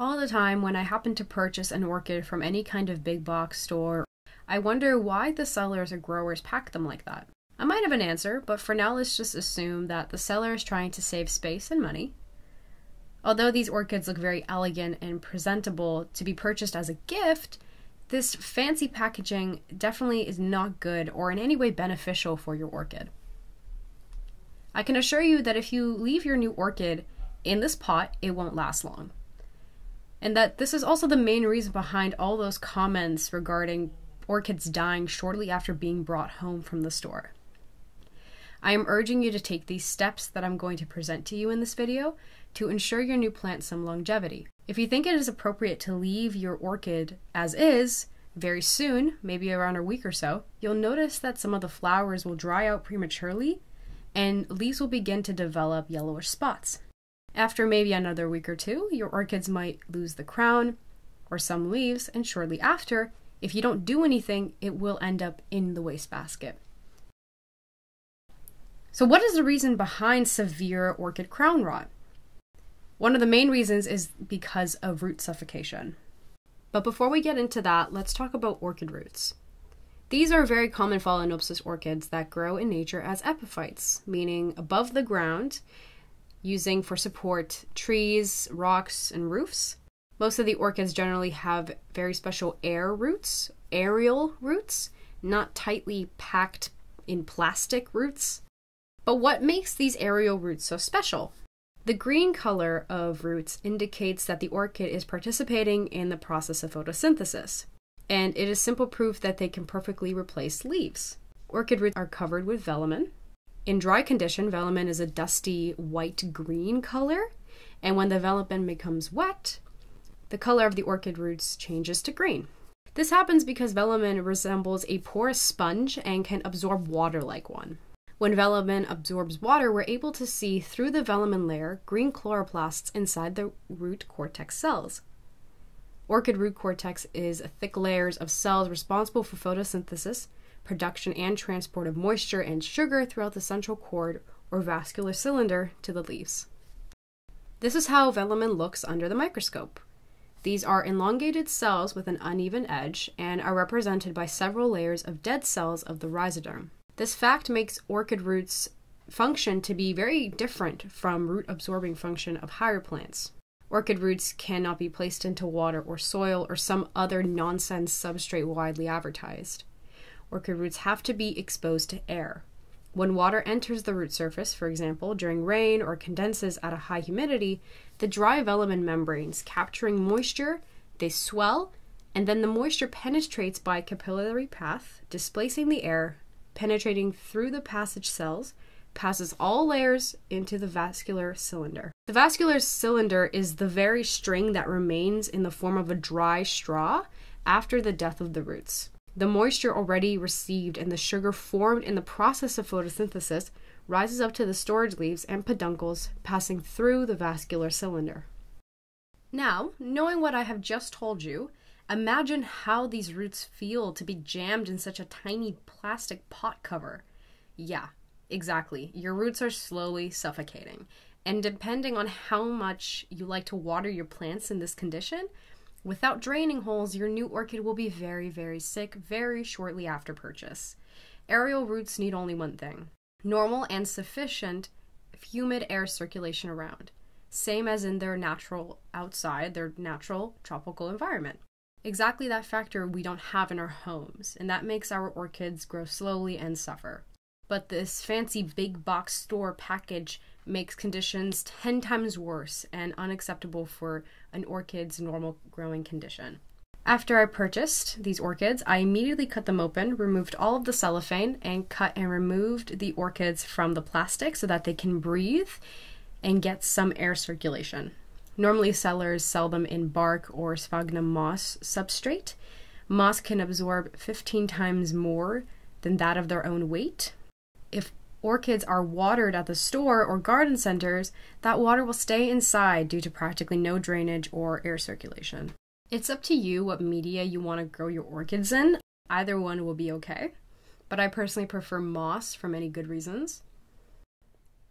All the time when I happen to purchase an orchid from any kind of big box store, I wonder why the sellers or growers pack them like that. I might have an answer, but for now let's just assume that the seller is trying to save space and money. Although these orchids look very elegant and presentable to be purchased as a gift, this fancy packaging definitely is not good or in any way beneficial for your orchid. I can assure you that if you leave your new orchid in this pot, it won't last long. And that this is also the main reason behind all those comments regarding orchids dying shortly after being brought home from the store. I am urging you to take these steps that I'm going to present to you in this video to ensure your new plant some longevity. If you think it is appropriate to leave your orchid as is, very soon, maybe around a week or so, you'll notice that some of the flowers will dry out prematurely and leaves will begin to develop yellowish spots. After maybe another week or two, your orchids might lose the crown or some leaves, and shortly after, if you don't do anything, it will end up in the wastebasket. So what is the reason behind severe orchid crown rot? One of the main reasons is because of root suffocation. But before we get into that, let's talk about orchid roots. These are very common Phalaenopsis orchids that grow in nature as epiphytes, meaning above the ground, using for support trees, rocks, and roofs. Most of the orchids generally have very special aerial roots, not tightly packed in plastic roots. But what makes these aerial roots so special? The green color of roots indicates that the orchid is participating in the process of photosynthesis, and it is simple proof that they can perfectly replace leaves. Orchid roots are covered with velamen. In dry condition, velamen is a dusty white-green color, and when the velamen becomes wet, the color of the orchid roots changes to green. This happens because velamen resembles a porous sponge and can absorb water like one. When velamen absorbs water, we're able to see through the velamen layer green chloroplasts inside the root cortex cells. Orchid root cortex is thick layers of cells responsible for photosynthesis, production and transport of moisture and sugar throughout the central cord or vascular cylinder to the leaves. This is how velamen looks under the microscope. These are elongated cells with an uneven edge and are represented by several layers of dead cells of the rhizoderm. This fact makes orchid roots function to be very different from root absorbing function of higher plants. Orchid roots cannot be placed into water or soil or some other nonsense substrate widely advertised. Orchid roots have to be exposed to air. When water enters the root surface, for example, during rain or condenses at a high humidity, the dry velamen membranes capturing moisture, they swell, and then the moisture penetrates by capillary path, displacing the air, penetrating through the passage cells, passes all layers into the vascular cylinder. The vascular cylinder is the very string that remains in the form of a dry straw after the death of the roots. The moisture already received and the sugar formed in the process of photosynthesis rises up to the storage leaves and peduncles, passing through the vascular cylinder. Now, knowing what I have just told you, imagine how these roots feel to be jammed in such a tiny plastic pot cover. Yeah, exactly. Your roots are slowly suffocating. And depending on how much you like to water your plants in this condition, without draining holes, your new orchid will be very, very sick very shortly after purchase. Aerial roots need only one thing: normal and sufficient humid air circulation around, same as in their natural outside, their natural tropical environment. Exactly that factor we don't have in our homes, and that makes our orchids grow slowly and suffer. But this fancy big box store package makes conditions 10 times worse and unacceptable for an orchid's normal growing condition. After I purchased these orchids, I immediately cut them open, removed all of the cellophane, and cut and removed the orchids from the plastic so that they can breathe and get some air circulation. Normally, sellers sell them in bark or Sphagnum moss substrate. Moss can absorb 15 times more than that of their own weight. If orchids are watered at the store or garden centers, that water will stay inside due to practically no drainage or air circulation. It's up to you what media you want to grow your orchids in. Either one will be okay, but I personally prefer moss for many good reasons.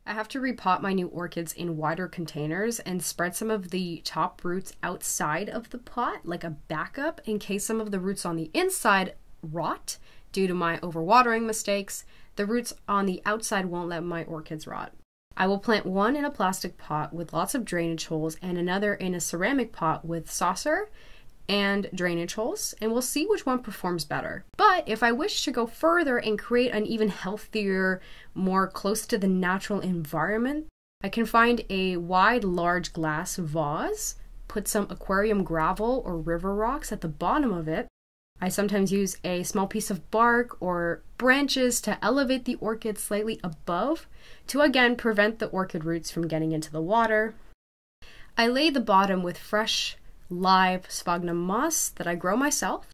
I have to repot my new orchids in wider containers and spread some of the top roots outside of the pot like a backup in case some of the roots on the inside rot due to my overwatering mistakes. The roots on the outside won't let my orchids rot. I will plant one in a plastic pot with lots of drainage holes and another in a ceramic pot with saucer and drainage holes, and we'll see which one performs better. But if I wish to go further and create an even healthier, more close to the natural environment, I can find a wide, large glass vase, put some aquarium gravel or river rocks at the bottom of it. I sometimes use a small piece of bark or branches to elevate the orchid slightly above to again prevent the orchid roots from getting into the water. I lay the bottom with fresh, live sphagnum moss that I grow myself.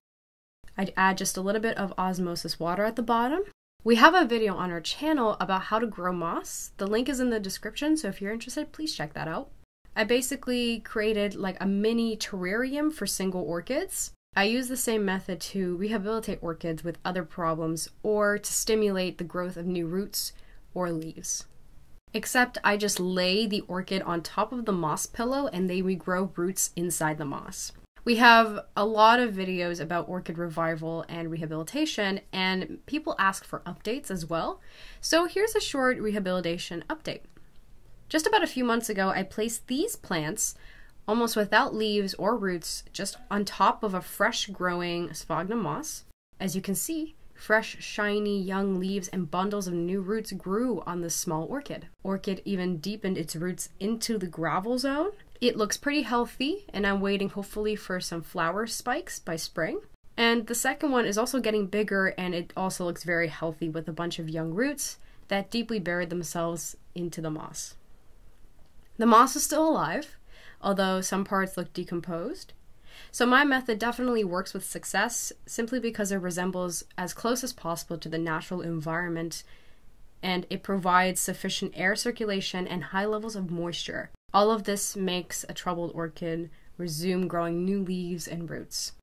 I'd add just a little bit of osmosis water at the bottom. We have a video on our channel about how to grow moss. The link is in the description, so if you're interested, please check that out. I basically created like a mini terrarium for single orchids. I use the same method to rehabilitate orchids with other problems or to stimulate the growth of new roots or leaves. Except I just lay the orchid on top of the moss pillow and they regrow roots inside the moss. We have a lot of videos about orchid revival and rehabilitation, and people ask for updates as well. So here's a short rehabilitation update. Just about a few months ago, I placed these plants almost without leaves or roots, just on top of a fresh growing sphagnum moss. As you can see, fresh, shiny, young leaves and bundles of new roots grew on this small orchid. Orchid even deepened its roots into the gravel zone. It looks pretty healthy, and I'm waiting hopefully for some flower spikes by spring. And the second one is also getting bigger, and it also looks very healthy with a bunch of young roots that deeply buried themselves into the moss. The moss is still alive, although some parts look decomposed. So my method definitely works with success simply because it resembles as close as possible to the natural environment, and it provides sufficient air circulation and high levels of moisture. All of this makes a troubled orchid resume growing new leaves and roots.